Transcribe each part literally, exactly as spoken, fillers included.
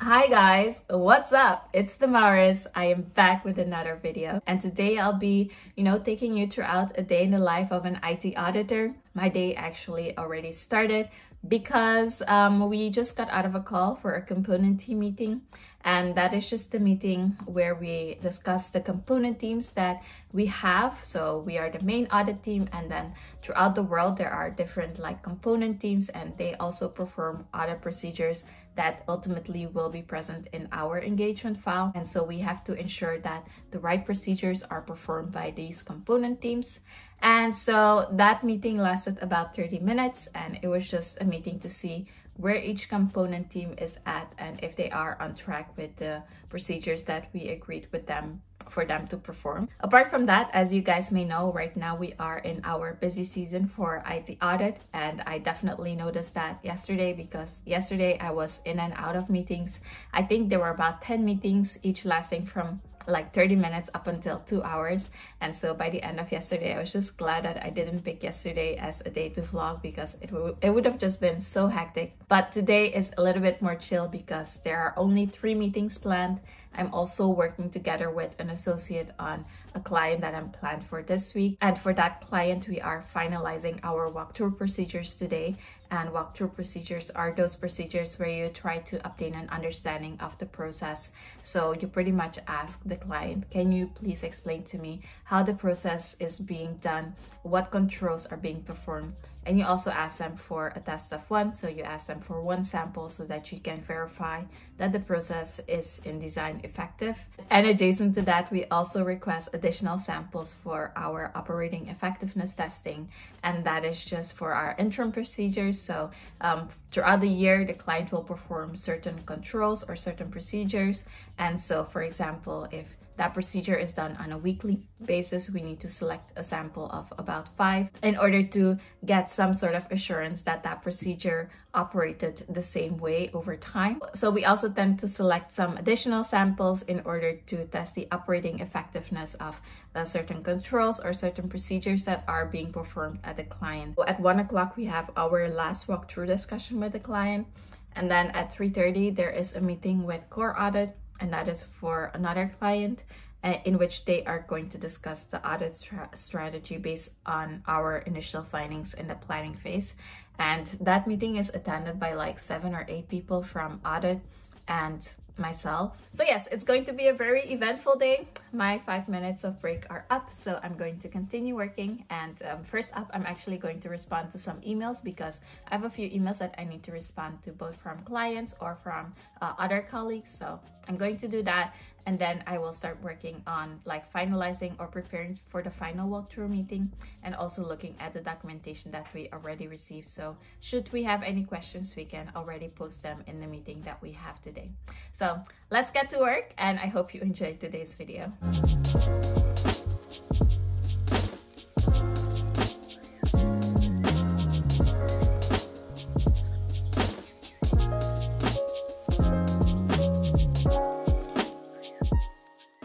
Hi guys, what's up? It's Damaris. I am back with another video, and today I'll be, you know, taking you throughout a day in the life of an I T auditor. My day actually already started because um, we just got out of a call for a component team meeting, and that is just the meeting where we discuss the component teams that we have. So we are the main audit team, and then throughout the world there are different like component teams, and they also perform audit procedures that ultimately will be present in our engagement file. And so we have to ensure that the right procedures are performed by these component teams. And so that meeting lasted about thirty minutes, and it was just a meeting to see where each component team is at and if they are on track with the procedures that we agreed with them for them to perform. Apart from that, as you guys may know, right now we are in our busy season for I T audit, and I definitely noticed that yesterday because yesterday I was in and out of meetings. I think there were about ten meetings, each lasting from like thirty minutes up until two hours, and so by the end of yesterday I was just glad that I didn't pick yesterday as a day to vlog because it, it would have just been so hectic. But today is a little bit more chill because there are only three meetings planned. I'm also working together with an associate on a client that I'm planned for this week, and for that client we are finalizing our walkthrough procedures today. And walkthrough procedures are those procedures where you try to obtain an understanding of the process. So you pretty much ask the client, can you please explain to me how the process is being done, what controls are being performed? And you also ask them for a test of one, so you ask them for one sample so that you can verify that the process is in design effective. And adjacent to that, we also request additional samples for our operating effectiveness testing, and that is just for our interim procedures. So um, throughout the year, the client will perform certain controls or certain procedures, and so for example, if that procedure is done on a weekly basis, we need to select a sample of about five in order to get some sort of assurance that that procedure operated the same way over time. So we also tend to select some additional samples in order to test the operating effectiveness of uh, certain controls or certain procedures that are being performed at the client. So at one o'clock, we have our last walkthrough discussion with the client. And then at three thirty, there is a meeting with Core Audit, and that is for another client uh, in which they are going to discuss the audit stra strategy based on our initial findings in the planning phase. And that meeting is attended by like seven or eight people from audit and myself. So yes, it's going to be a very eventful day. My five minutes of break are up, so I'm going to continue working. And um, first up, I'm actually going to respond to some emails because I have a few emails that I need to respond to, both from clients or from uh, other colleagues. So I'm going to do that, and then I will start working on like finalizing or preparing for the final walkthrough meeting, and also looking at the documentation that we already received. So should we have any questions, we can already post them in the meeting that we have today. So let's get to work, and I hope you enjoyed today's video.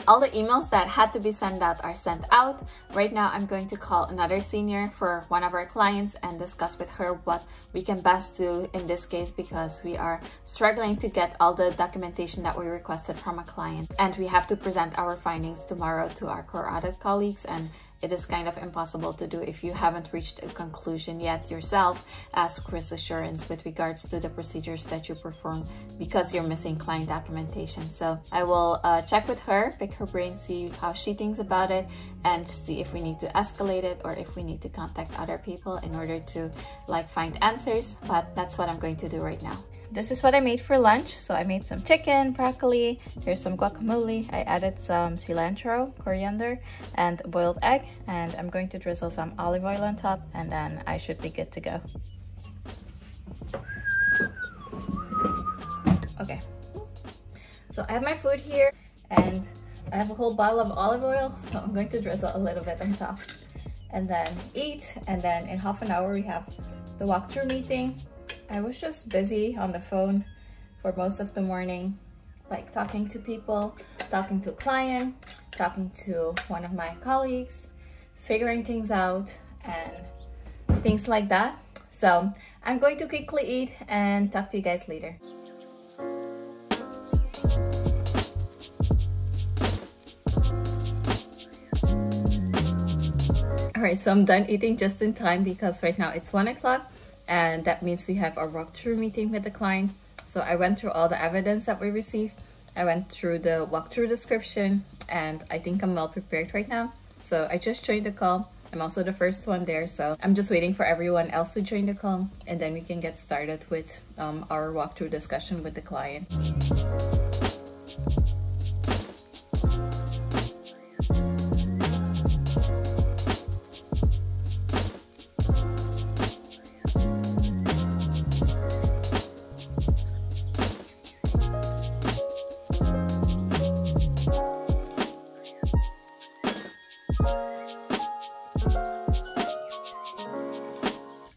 All the emails that had to be sent out are sent out. Right now, I'm going to call another senior for one of our clients and discuss with her what we can best do in this case, because we are struggling to get all the documentation that we requested from a client, and we have to present our findings tomorrow to our Core Audit colleagues, and it is kind of impossible to do if you haven't reached a conclusion yet yourself as risk assurance with regards to the procedures that you perform because you're missing client documentation. So I will uh, check with her, pick her brain, see how she thinks about it, and see if we need to escalate it or if we need to contact other people in order to like find answers. But that's what I'm going to do right now. This is what I made for lunch. So I made some chicken, broccoli, here's some guacamole. I added some cilantro, coriander, and boiled egg. And I'm going to drizzle some olive oil on top, and then I should be good to go. Okay, so I have my food here, and I have a whole bottle of olive oil. So I'm going to drizzle a little bit on top and then eat. And then in half an hour, we have the walkthrough meeting. I was just busy on the phone for most of the morning, like talking to people, talking to a client, talking to one of my colleagues, figuring things out and things like that. So I'm going to quickly eat and talk to you guys later. right, so I'm done eating just in time because right now it's one o'clock and that means we have a walkthrough meeting with the client. So I went through all the evidence that we received. I went through the walkthrough description and I think I'm well prepared right now. So I just joined the call. I'm also the first one there, so I'm just waiting for everyone else to join the call and then we can get started with um, our walkthrough discussion with the client.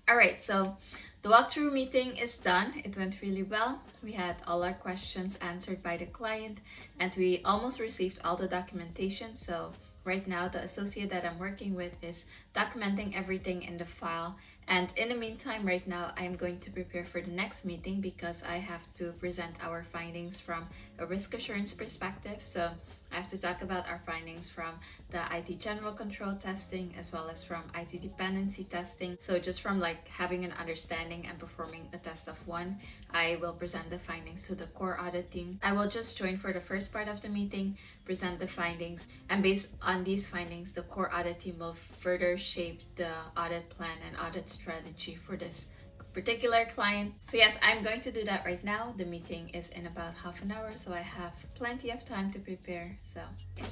Alright, so the walkthrough meeting is done. It went really well. We had all our questions answered by the client and we almost received all the documentation. So right now the associate that I'm working with is documenting everything in the file. And in the meantime, right now I'm going to prepare for the next meeting because I have to present our findings from a risk assurance perspective. So I have to talk about our findings from the I T general control testing as well as from I T dependency testing. So just from like having an understanding and performing a test of one, I will present the findings to the core audit team. I will just join for the first part of the meeting, present the findings, and based on these findings, the core audit team will further shape the audit plan and audit strategy for this particular client. So yes, I'm going to do that right now. The meeting is in about half an hour, so I have plenty of time to prepare. So yeah.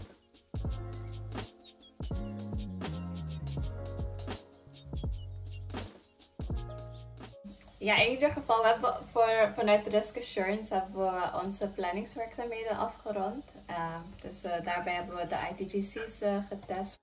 Ja, in ieder geval, we hebben voor, vanuit risk assurance hebben we onze planningswerkzaamheden afgerond. Uh, dus uh, daarbij hebben we de I T G C's uh, getest.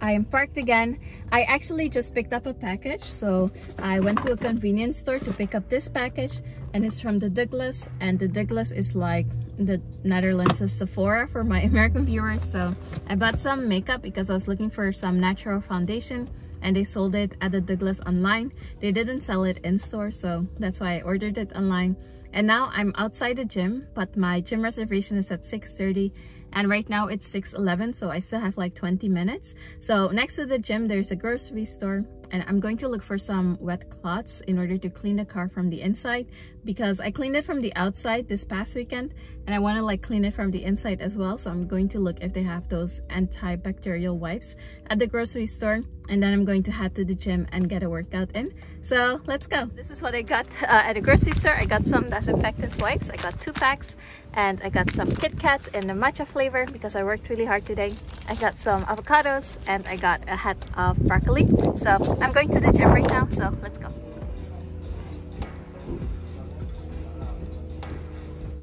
I am parked again. I actually just picked up a package, so I went to a convenience store to pick up this package and it's from the Douglas, and the Douglas is like the Netherlands' Sephora for my American viewers. So I bought some makeup because I was looking for some natural foundation and they sold it at the Douglas online. They didn't sell it in store, so that's why I ordered it online. And now I'm outside the gym, but my gym reservation is at six thirty. And right now it's six eleven, so I still have like twenty minutes. So next to the gym, there's a grocery store. And I'm going to look for some wet cloths in order to clean the car from the inside, because I cleaned it from the outside this past weekend and I want to like clean it from the inside as well. So I'm going to look if they have those antibacterial wipes at the grocery store. And then I'm going to head to the gym and get a workout in. So let's go. This is what I got uh, at the grocery store. I got some disinfectant wipes. I got two packs and I got some Kit Kats in the matcha flavor because I worked really hard today. I got some avocados and I got a head of broccoli. So I'm going to the gym right now, so let's go.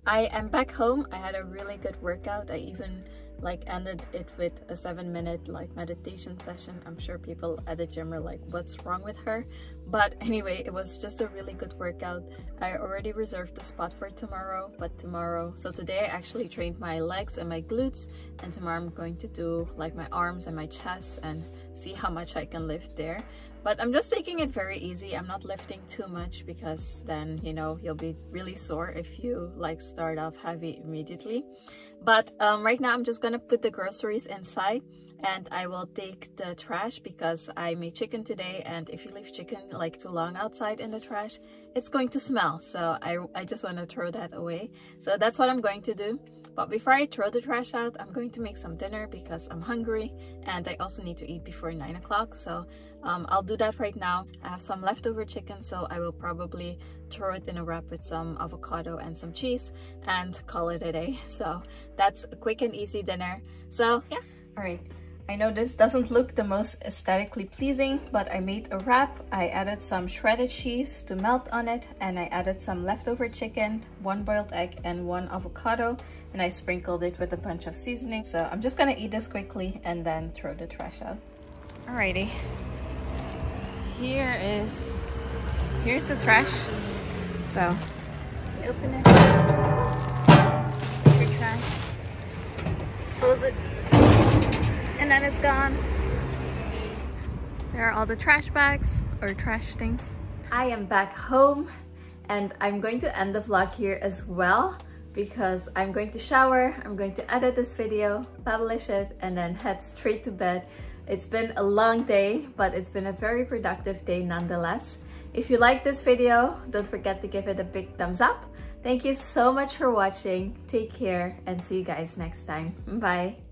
I am back home. I had a really good workout. I even like ended it with a seven minute like meditation session. I'm sure people at the gym are like, what's wrong with her? But anyway, it was just a really good workout. I already reserved the spot for tomorrow, but tomorrow, so today I actually trained my legs and my glutes, and tomorrow I'm going to do like my arms and my chest and see how much I can lift there. But I'm just taking it very easy. I'm not lifting too much because then, you know, you'll be really sore if you like start off heavy immediately. But um, right now I'm just gonna put the groceries inside and I will take the trash because I made chicken today, and if you leave chicken like too long outside in the trash, it's going to smell. So I, I just wanna throw that away. So that's what I'm going to do. But before I throw the trash out, I'm going to make some dinner because I'm hungry and I also need to eat before nine o'clock. So um, I'll do that right now. I have some leftover chicken, so I will probably throw it in a wrap with some avocado and some cheese and call it a day. So that's a quick and easy dinner. So yeah. All right. I know this doesn't look the most aesthetically pleasing, but I made a wrap. I added some shredded cheese to melt on it, and I added some leftover chicken, one boiled egg, and one avocado, and I sprinkled it with a bunch of seasoning. So I'm just gonna eat this quickly and then throw the trash out. Alrighty. Here is Here's the thresh. So open it. Take your trash. Close it. And then it's gone. There are all the trash bags or trash things. I am back home and I'm going to end the vlog here as well, because I'm going to shower, I'm going to edit this video, publish it, and then head straight to bed. It's been a long day, but it's been a very productive day nonetheless. If you like this video, don't forget to give it a big thumbs up. Thank you so much for watching. Take care and see you guys next time. Bye.